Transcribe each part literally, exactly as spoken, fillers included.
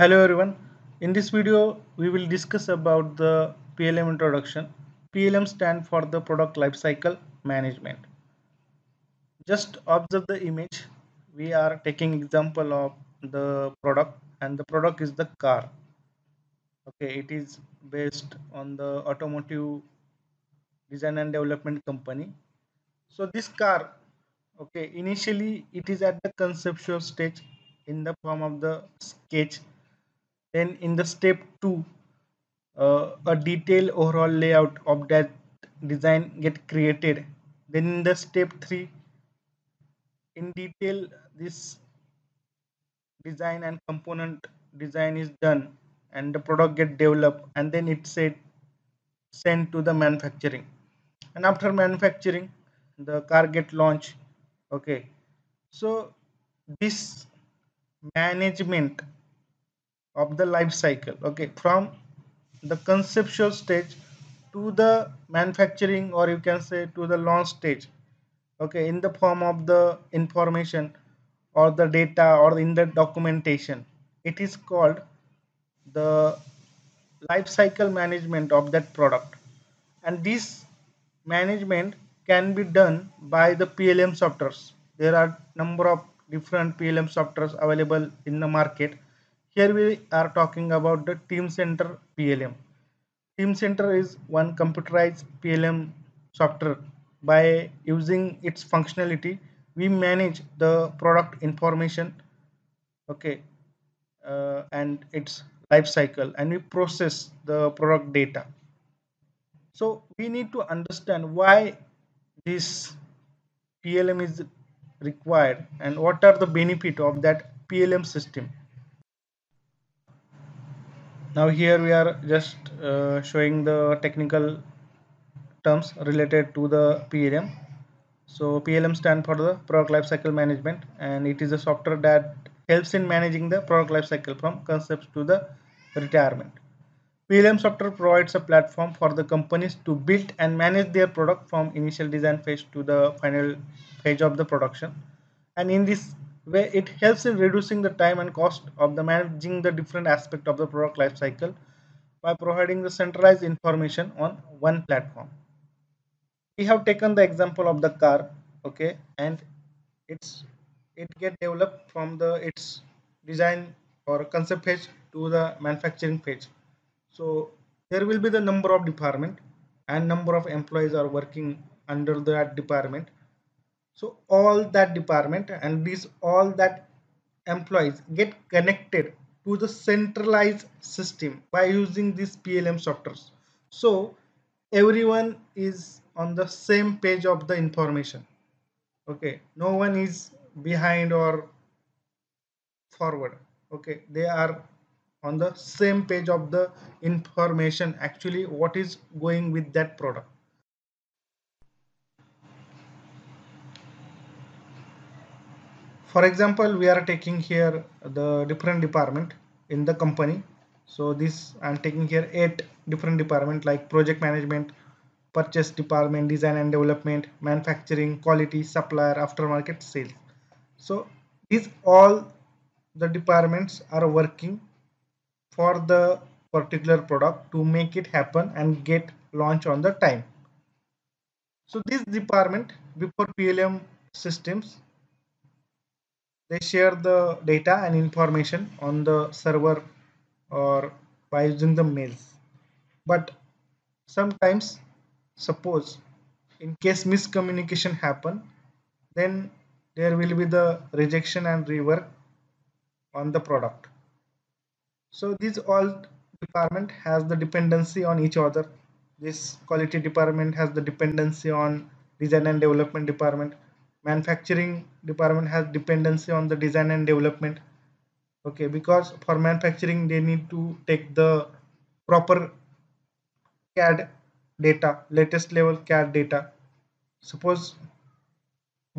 Hello everyone, in this video we will discuss about the P L M introduction. P L M stands for the product lifecycle management. Just observe the image. We are taking example of the product and the product is the car. Okay, it is based on the automotive design and development company. So this car, okay, initially it is at the conceptual stage in the form of the sketch. Then in the step two, uh, a detailed overall layout of that design get created. Then in the step three, in detail this design and component design is done and the product get developed, and then it's sent to the manufacturing. And after manufacturing, the car get launched. Okay, so this management of the life cycle, okay, from the conceptual stage to the manufacturing, or you can say to the launch stage, okay, in the form of the information or the data or in the documentation. It is called the life cycle management of that product, and this management can be done by the P L M softwares. There are number of different P L M softwares available in the market. Here we are talking about the Teamcenter P L M. Teamcenter is one computerized P L M software. By using its functionality, we manage the product information, okay, uh, and its life cycle, and we process the product data. So we need to understand why this P L M is required and what are the benefits of that P L M system. Now here we are just uh, showing the technical terms related to the P L M. So P L M stands for the product lifecycle management, and it is a software that helps in managing the product lifecycle from concepts to the retirement. P L M software provides a platform for the companies to build and manage their product from initial design phase to the final phase of the production. And in this way, it helps in reducing the time and cost of the managing the different aspects of the product life cycle by providing the centralized information on one platform. We have taken the example of the car, okay, and it's it get developed from the its design or concept phase to the manufacturing phase. So there will be the number of department and number of employees are working under that department. So all that department and these all that employees get connected to the centralized system by using these P L M softwares. So everyone is on the same page of the information. Okay, no one is behind or forward. Okay, they are on the same page of the information, actually what is going with that product. For example, we are taking here the different department in the company. So this I'm taking here eight different department like project management, purchase department, design and development, manufacturing, quality, supplier, aftermarket, sales. So these all the departments are working for the particular product to make it happen and get launched on the time. So this department before P L M systems, they share the data and information on the server or by using the mails. But sometimes, suppose in case miscommunication happen, then there will be the rejection and rework on the product. So these all department has the dependency on each other. This quality department has the dependency on design and development department. Manufacturing department has dependency on the design and development, okay, because for manufacturing they need to take the proper C A D data, latest level C A D data. Suppose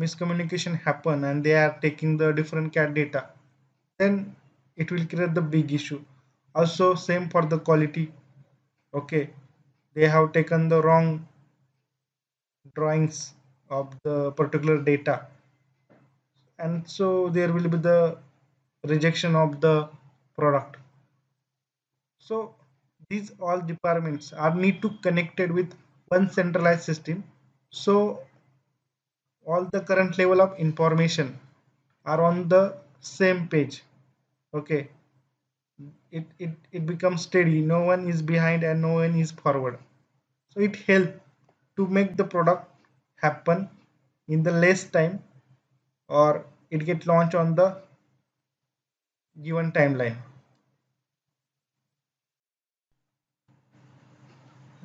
miscommunication happen and they are taking the different C A D data, then it will create the big issue. Also same for the quality, okay, they have taken the wrong drawings of the particular data, and so there will be the rejection of the product. So these all departments are need to connected with one centralized system. So all the current level of information are on the same page. Okay, it, it, it becomes steady. No one is behind and no one is forward. So it helps to make the product happen in the less time, or it get launched on the given timeline.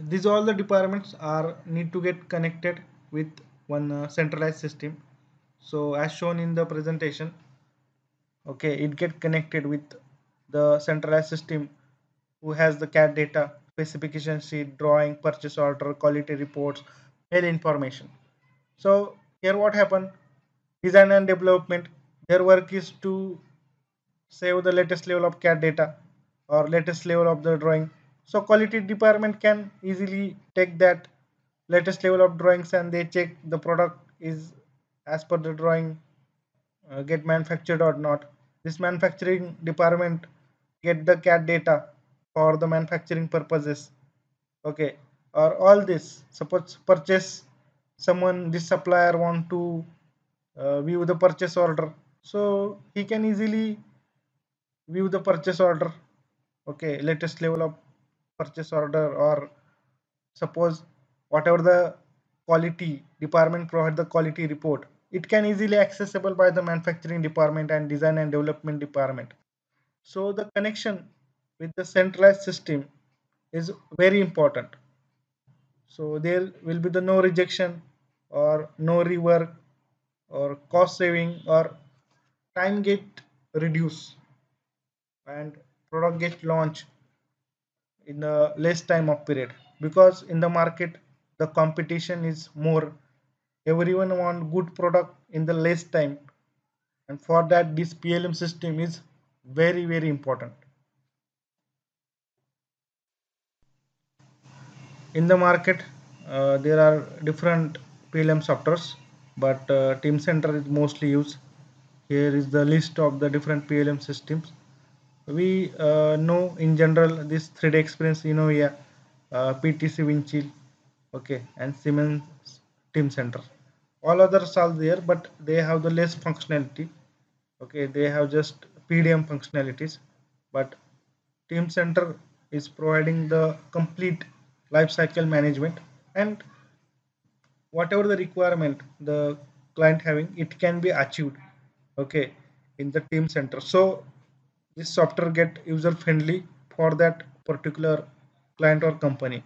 These all the departments are need to get connected with one uh, centralized system. So as shown in the presentation, okay, it get connected with the centralized system who has the C A D data, specification sheet, drawing, purchase order, quality reports, mail information. So here what happened, design and development, their work is to save the latest level of C A D data or latest level of the drawing. So quality department can easily take that latest level of drawings and they check the product is as per the drawing, uh, get manufactured or not. This manufacturing department get the C A D data for the manufacturing purposes. Okay, or all this, suppose purchase, someone, this supplier want to uh, view the purchase order, so he can easily view the purchase order. Okay, latest level of purchase order, or suppose whatever the quality department provide the quality report, it can easily accessible by the manufacturing department and design and development department. So the connection with the centralized system is very important. So there will be the no rejection or no rework or cost saving or time get reduced and product get launched in the less time of period, because in the market the competition is more. Everyone want good product in the less time, and for that this P L M system is very very important. In the market uh, there are different P L M softwares, but uh, Teamcenter is mostly used. Here is the list of the different P L M systems. We uh, know in general this three D Experience, you know, yeah, uh, P T C Windchill, okay, and Siemens Teamcenter. All others are there, but they have the less functionality. Okay, they have just P D M functionalities, but Teamcenter is providing the complete life cycle management, and whatever the requirement the client having, it can be achieved. Okay, in the Teamcenter. So this software get user friendly for that particular client or company.